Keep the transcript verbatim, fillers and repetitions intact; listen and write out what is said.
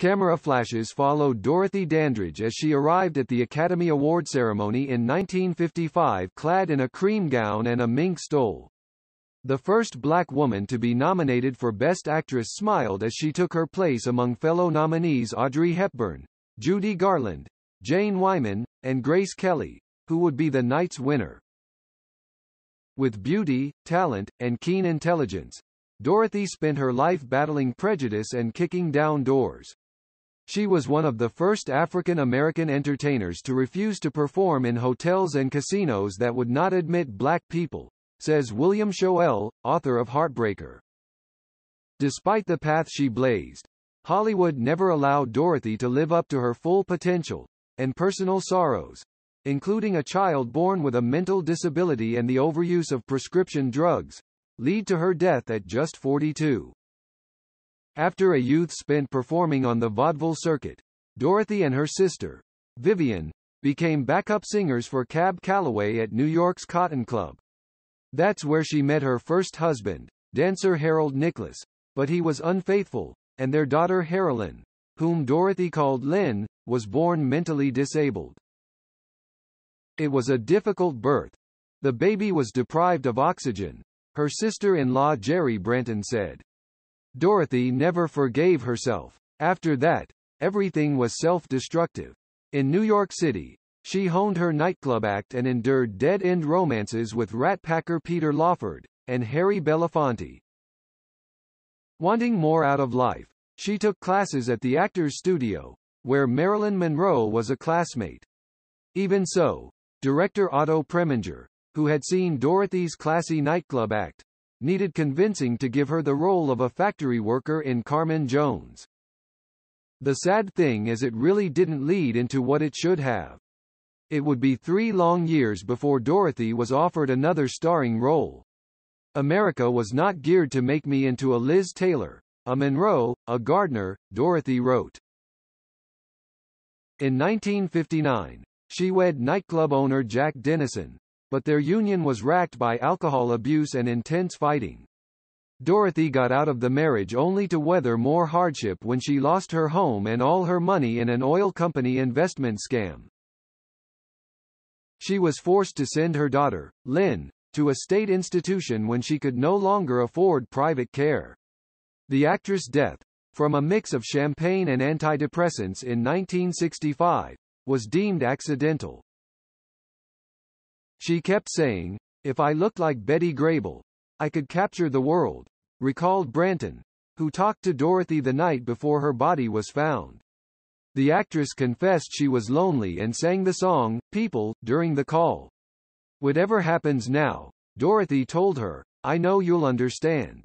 Camera flashes followed Dorothy Dandridge as she arrived at the Academy Award ceremony in nineteen fifty-five clad in a cream gown and a mink stole. The first black woman to be nominated for Best Actress smiled as she took her place among fellow nominees Audrey Hepburn, Judy Garland, Jane Wyman, and Grace Kelly, who would be the night's winner. With beauty, talent, and keen intelligence, Dorothy spent her life battling prejudice and kicking down doors. She was one of the first African-American entertainers to refuse to perform in hotels and casinos that would not admit black people, says William Shoell, author of Heartbreaker. Despite the path she blazed, Hollywood never allowed Dorothy to live up to her full potential, and personal sorrows, including a child born with a mental disability and the overuse of prescription drugs, lead to her death at just forty-two. After a youth spent performing on the vaudeville circuit, Dorothy and her sister, Vivian, became backup singers for Cab Calloway at New York's Cotton Club. That's where she met her first husband, dancer Harold Nicholas, but he was unfaithful, and their daughter Harilyn, whom Dorothy called Lynn, was born mentally disabled. It was a difficult birth. The baby was deprived of oxygen, her sister-in-law Jerry Branton said. Dorothy never forgave herself. After that, everything was self-destructive. In New York City, she honed her nightclub act and endured dead-end romances with rat packer Peter Lawford and Harry Belafonte. Wanting more out of life, she took classes at the Actors Studio, where Marilyn Monroe was a classmate. Even so, director Otto Preminger, who had seen Dorothy's classy nightclub act, needed convincing to give her the role of a factory worker in Carmen Jones. The sad thing is it really didn't lead into what it should have. It would be three long years before Dorothy was offered another starring role. America was not geared to make me into a Liz Taylor, a Monroe, a Gardner, Dorothy wrote. In nineteen fifty-nine, she wed nightclub owner Jack Dennison, but their union was racked by alcohol abuse and intense fighting. Dorothy got out of the marriage only to weather more hardship when she lost her home and all her money in an oil company investment scam. She was forced to send her daughter, Lynn, to a state institution when she could no longer afford private care. The actress' death, from a mix of champagne and antidepressants in nineteen sixty-five, was deemed accidental. She kept saying, "If I looked like Betty Grable, I could capture the world," recalled Branton, who talked to Dorothy the night before her body was found. The actress confessed she was lonely and sang the song, "People," during the call. "Whatever happens now," Dorothy told her, "I know you'll understand."